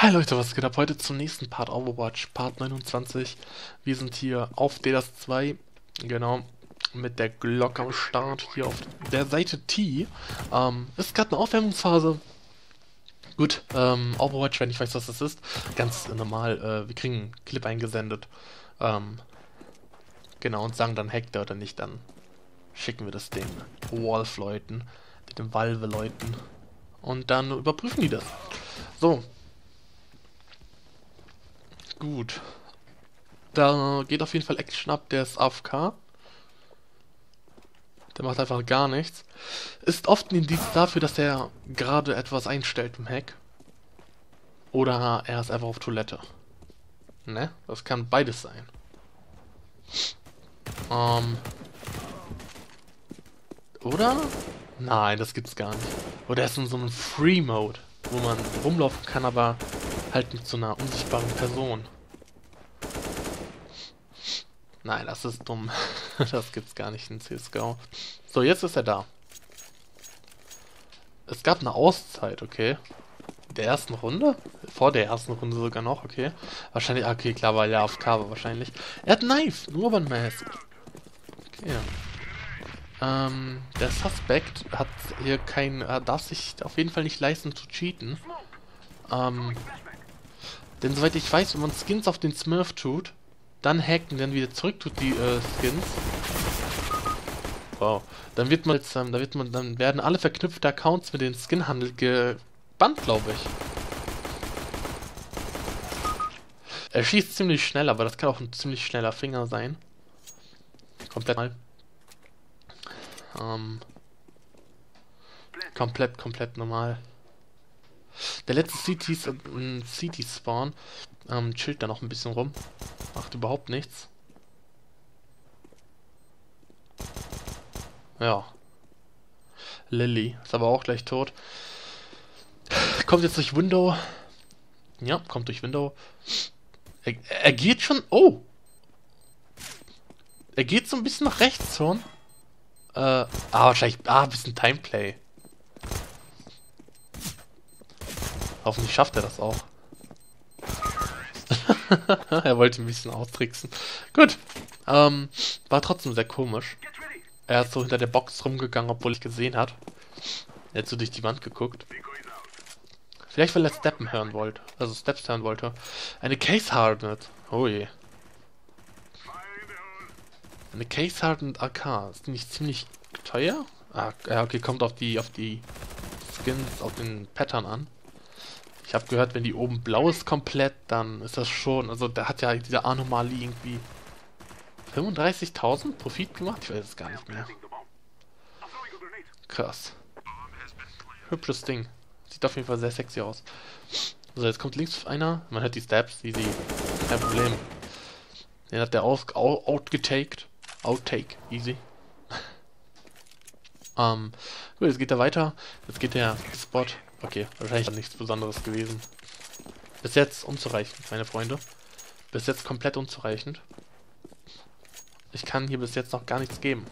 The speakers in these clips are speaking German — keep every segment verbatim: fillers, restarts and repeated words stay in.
Hi Leute, was geht ab? Heute zum nächsten Part Overwatch, Part neunundzwanzig. Wir sind hier auf D D A S zwei, genau, mit der Glocke am Start, hier auf der Seite T. Ähm, ist gerade eine Aufwärmungsphase. Gut, ähm, Overwatch, wenn ich weiß, was das ist, ganz normal, äh, wir kriegen einen Clip eingesendet. Ähm, genau, und sagen dann Hackt er oder nicht, dann schicken wir das den Wolf-Leuten, den Valve-Leuten. Und dann überprüfen die das. So. Gut. Da geht auf jeden Fall Action ab, der ist A F K. Der macht einfach gar nichts. Ist oft ein Indiz dafür, dass er gerade etwas einstellt im Hack. Oder er ist einfach auf Toilette. Ne? Das kann beides sein. Ähm. Oder? Nein, das gibt's gar nicht. Oder er ist in so einem Free-Mode, wo man rumlaufen kann, aber halt mit so einer unsichtbaren Person. Nein, das ist dumm. Das gibt's gar nicht in C S G O. So, jetzt ist er da. Es gab eine Auszeit, okay. Der ersten Runde? Vor der ersten Runde sogar noch, okay. Wahrscheinlich, okay, klar, weil er auf Kava wahrscheinlich. Er hat Knife, nur beim Mask. Okay. Ähm, der Suspect hat hier kein, äh, darf sich auf jeden Fall nicht leisten zu cheaten. Ähm, denn soweit ich weiß, wenn man Skins auf den Smurf tut, dann hackt und dann wieder zurück tut die äh, Skins. Wow. Dann wird man jetzt, ähm, da wird man, dann werden alle verknüpfte Accounts mit dem Skinhandel gebannt, glaube ich. Er schießt ziemlich schnell, aber das kann auch ein ziemlich schneller Finger sein. Komplett mal. Ähm, komplett, komplett normal. Der letzte C T-Spawn ähm, chillt da noch ein bisschen rum. Macht überhaupt nichts. Ja. Lily ist aber auch gleich tot. Kommt jetzt durch Window. Ja, kommt durch Window. Er, er geht schon... Oh! Er geht so ein bisschen nach rechts schon. Äh, ah, wahrscheinlich... Ah, ein bisschen Timeplay. Hoffentlich schafft er das auch. Er wollte ein bisschen austricksen. Gut. Ähm, war trotzdem sehr komisch. Er ist so hinter der Box rumgegangen, obwohl ich gesehen hat. Er hat so durch die Wand geguckt. Vielleicht, weil er Steppen hören wollte. Also Steps hören wollte. Eine Case Hardened. Oh je. Eine Case Hardened A K. Ist die nicht ziemlich teuer? Ah, okay, kommt auf die, auf die Skins, auf den Pattern an. Ich habe gehört, wenn die oben blau ist komplett, dann ist das schon... Also da hat ja diese Anomalie irgendwie fünfunddreißigtausend Profit gemacht? Ich weiß es gar nicht mehr. Krass. Hübsches Ding. Sieht auf jeden Fall sehr sexy aus. So, jetzt kommt links einer. Man hört die Steps, easy. Kein Problem. Den hat der outgetaked. Outtake, easy. ähm, gut, jetzt geht er weiter. Jetzt geht der Spot... Okay, wahrscheinlich nichts Besonderes gewesen. Bis jetzt unzureichend, meine Freunde. Bis jetzt komplett unzureichend. Ich kann hier bis jetzt noch gar nichts geben.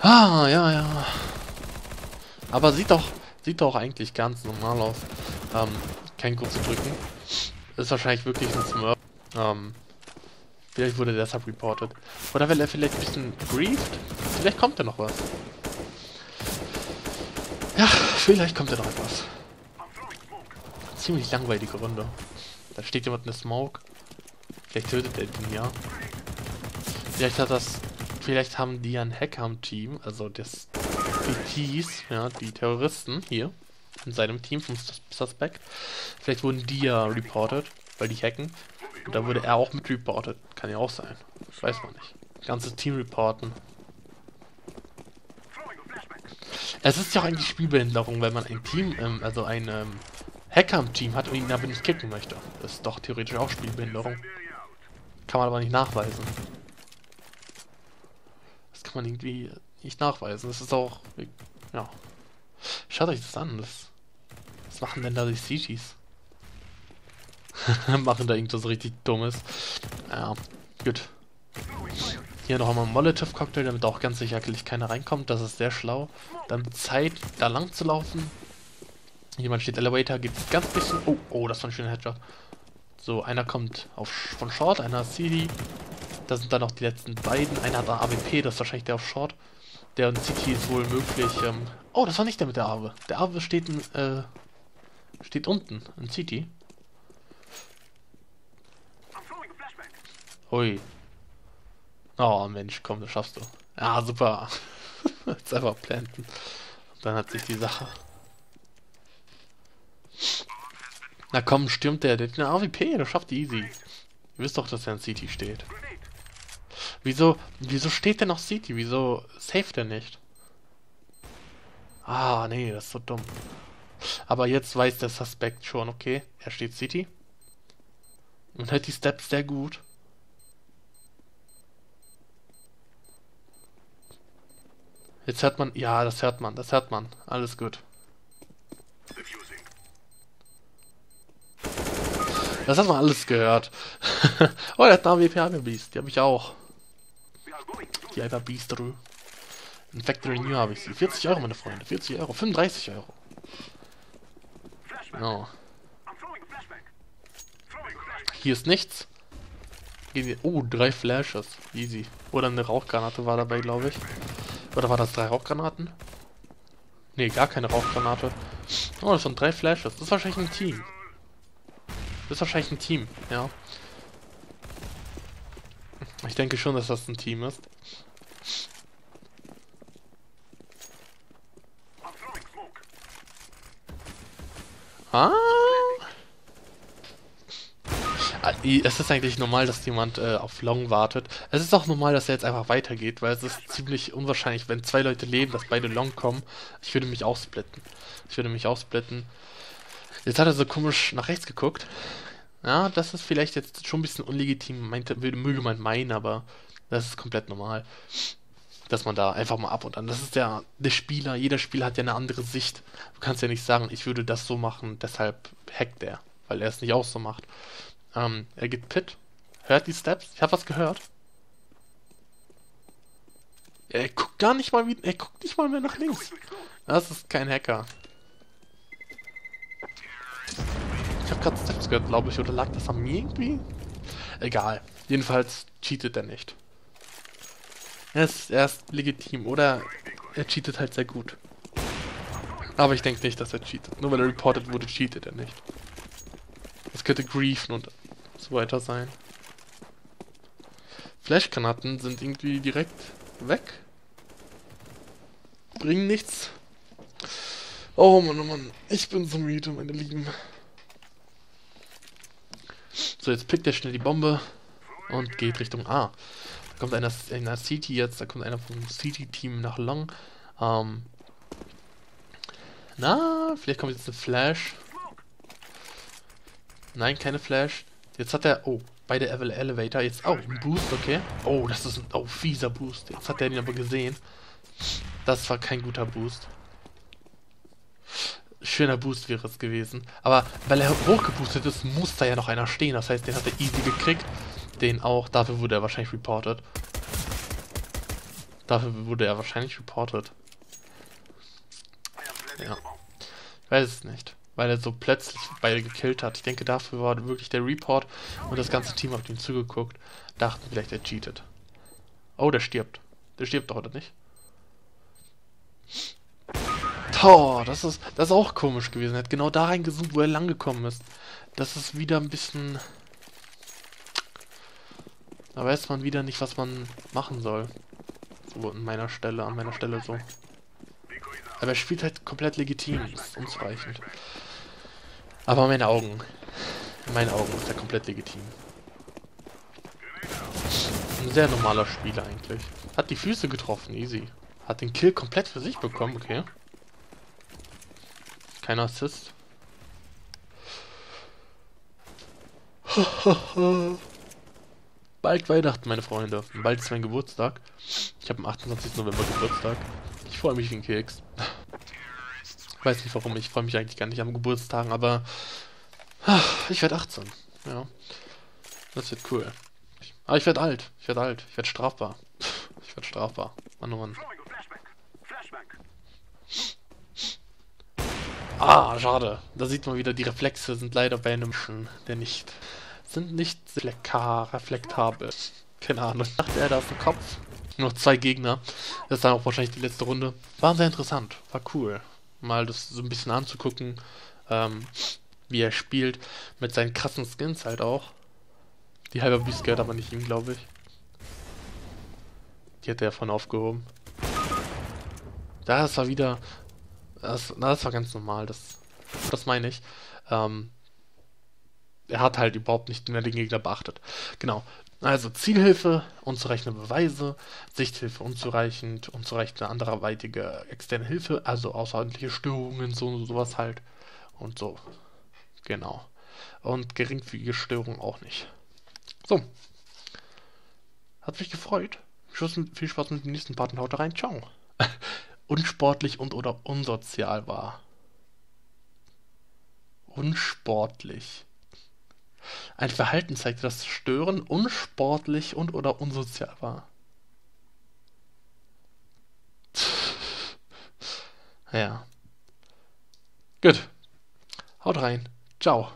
Ah, ja, ja. Aber sieht doch, sieht doch eigentlich ganz normal aus. Ähm, kein Grund zu drücken. Ist wahrscheinlich wirklich ein Smurf. Ähm, vielleicht wurde der deshalb reported. Oder weil er vielleicht ein bisschen grieft? Vielleicht kommt da noch was. Ja, vielleicht kommt da noch etwas. Ziemlich langweilige Runde. Da steht jemand in der Smoke. Vielleicht tötet er den ja. Vielleicht hat das. Vielleicht haben die ja ein Hacker im Team, also das die Ts, ja, die Terroristen hier in seinem Team vom Suspect. Vielleicht wurden die ja reported, weil die hacken. Und da wurde er auch mit reported. Kann ja auch sein. Das weiß man nicht. Das ganze Team reporten. Es ist ja auch eigentlich Spielbehinderung, wenn man ein Team, ähm, also ein ähm, Hacker im Team hat und ihn aber nicht kicken möchte. Das ist doch theoretisch auch Spielbehinderung. Kann man aber nicht nachweisen. Das kann man irgendwie nicht nachweisen. Das ist auch, ja. Schaut euch das an. Das, was machen denn da die C Gs? Machen da irgendwas richtig Dummes. Ja, gut. Hier noch einmal Molotov Cocktail, damit auch ganz sicherlich keiner reinkommt. Das ist sehr schlau. Dann Zeit, da lang zu laufen. Jemand steht Elevator, gibt ganz bisschen. Oh, oh, das war ein schöner Headshot. So, einer kommt auf, von Short, einer C D. Da sind dann noch die letzten beiden. Einer hat A W P, das ist wahrscheinlich der auf Short. Der und C T ist wohl möglich. Ähm oh, das war nicht der mit der A W P. Der A W P steht, äh, steht unten, in C T. Hui. Oh Mensch, komm, das schaffst du. Ah, super. Jetzt einfach planten. Und dann hat sich die Sache. Na komm, stürmt der. Der hat eine A W P, der schafft die easy. Ihr wisst doch, dass er in C T steht. Wieso, wieso steht der noch C T? Wieso saved er nicht? Ah, nee, das ist so dumm. Aber jetzt weiß der Suspect schon, okay, er steht C T. Und hält die Steps sehr gut. Jetzt hört man, ja, das hört man, das hört man. Alles gut. Das hat man alles gehört. Oh, der hat eine A W P Hyperbeast. Die habe ich auch. Die Hyperbeast drü. In Factory New habe ich sie. vierzig Euro, meine Freunde. vierzig Euro. fünfunddreißig Euro. Genau. Hier ist nichts. Oh, drei Flashes. Easy. Oder eine Rauchgranate war dabei, glaube ich. Oder war das drei Rauchgranaten? Ne, gar keine Rauchgranate. Oh, das sind drei Flashes. Das ist wahrscheinlich ein Team. Das ist wahrscheinlich ein Team, ja. Ich denke schon, dass das ein Team ist. Ah! Es ist eigentlich normal, dass jemand äh, auf Long wartet. Es ist auch normal, dass er jetzt einfach weitergeht, weil es ist ziemlich unwahrscheinlich, wenn zwei Leute leben, dass beide Long kommen. Ich würde mich aussplitten. Ich würde mich aussplitten. Jetzt hat er so komisch nach rechts geguckt. Ja, das ist vielleicht jetzt schon ein bisschen unlegitim, meinte, möge man meinen, aber das ist komplett normal. Dass man da einfach mal ab und an. Das ist ja der Spieler, jeder Spieler hat ja eine andere Sicht. Du kannst ja nicht sagen, ich würde das so machen, deshalb hackt er, weil er es nicht auch so macht. Ähm, er geht Pit, hört die Steps, ich habe was gehört. Er guckt gar nicht mal wieder, er guckt nicht mal mehr nach links. Das ist kein Hacker. Ich habe gerade Steps gehört, glaube ich, oder lag das an mir irgendwie? Egal. Jedenfalls cheatet er nicht. Er ist, er ist legitim, oder er cheatet halt sehr gut. Aber ich denke nicht, dass er cheatet. Nur weil er reported wurde, cheatet er nicht. Es könnte griefen und so weiter sein. Flashgranaten sind irgendwie direkt weg. Bringen nichts. Oh Mann, oh Mann. Ich bin so müde, meine Lieben. So, jetzt pickt er schnell die Bombe und geht Richtung A. Da kommt einer in der City jetzt, da kommt einer vom City-Team nach Long. Ähm, na, vielleicht kommt jetzt ein Flash. Nein, keine Flash. Jetzt hat er, oh, bei der Elevator jetzt auch ein Boost, okay. Oh, das ist ein, oh, fieser Boost. Jetzt hat er ihn aber gesehen. Das war kein guter Boost. Schöner Boost wäre es gewesen. Aber weil er hochgeboostet ist, muss da ja noch einer stehen. Das heißt, den hat er easy gekriegt. Den auch. Dafür wurde er wahrscheinlich reported. Dafür wurde er wahrscheinlich reported. Ja. Ich weiß es nicht. Weil er so plötzlich beide gekillt hat. Ich denke, dafür war wirklich der Report. Und das ganze Team auf ihm zugeguckt. Dachten vielleicht, er cheatet. Oh, der stirbt. Der stirbt doch, oder nicht? Oh, das ist, das ist auch komisch gewesen. Er hat genau da reingezoomt, wo er lang gekommen ist. Das ist wieder ein bisschen... Da weiß man wieder nicht, was man machen soll. So an meiner Stelle, an meiner Stelle so. Aber er spielt halt komplett legitim. Das ist unzureichend. Aber meine Augen. In meinen Augen ist er komplett legitim. Ein sehr normaler Spieler eigentlich. Hat die Füße getroffen, easy. Hat den Kill komplett für sich bekommen, okay. Kein Assist. Bald Weihnachten, meine Freunde. Bald ist mein Geburtstag. Ich habe am achtundzwanzigsten November Geburtstag. Ich freue mich wie ein Keks. Ich weiß nicht warum, ich freue mich eigentlich gar nicht am Geburtstagen, aber ich werde achtzehn. Ja. Das wird cool. Aber ich werde alt. Ich werde alt. Ich werde strafbar. Ich werde strafbar. Mann, oh Mann. Ah, schade. Da sieht man wieder, die Reflexe sind leider bei einem Menschen, der nicht... sind nicht reflektabel. Keine Ahnung. Ich dachte, er da auf dem Kopf. Noch zwei Gegner. Das ist dann auch wahrscheinlich die letzte Runde. War sehr interessant. War cool. Mal das so ein bisschen anzugucken, ähm, wie er spielt. Mit seinen krassen Skins halt auch. Die halbe Büste gehört aber nicht ihm, glaube ich. Die hat er von aufgehoben. Das war wieder... Das, das war ganz normal, das, das meine ich. Ähm, er hat halt überhaupt nicht mehr den Gegner beachtet. Genau. Also Zielhilfe, unzureichende Beweise, Sichthilfe unzureichend, unzureichende anderweitige externe Hilfe, also außerordentliche Störungen, so sowas halt. Und so. Genau. Und geringfügige Störungen auch nicht. So. Hat mich gefreut. Viel Spaß mit dem nächsten Part und haut rein. Ciao. Unsportlich und oder unsozial war. Unsportlich. Ein Verhalten zeigte, das Stören unsportlich und oder unsozial war. Ja. Gut. Haut rein. Ciao.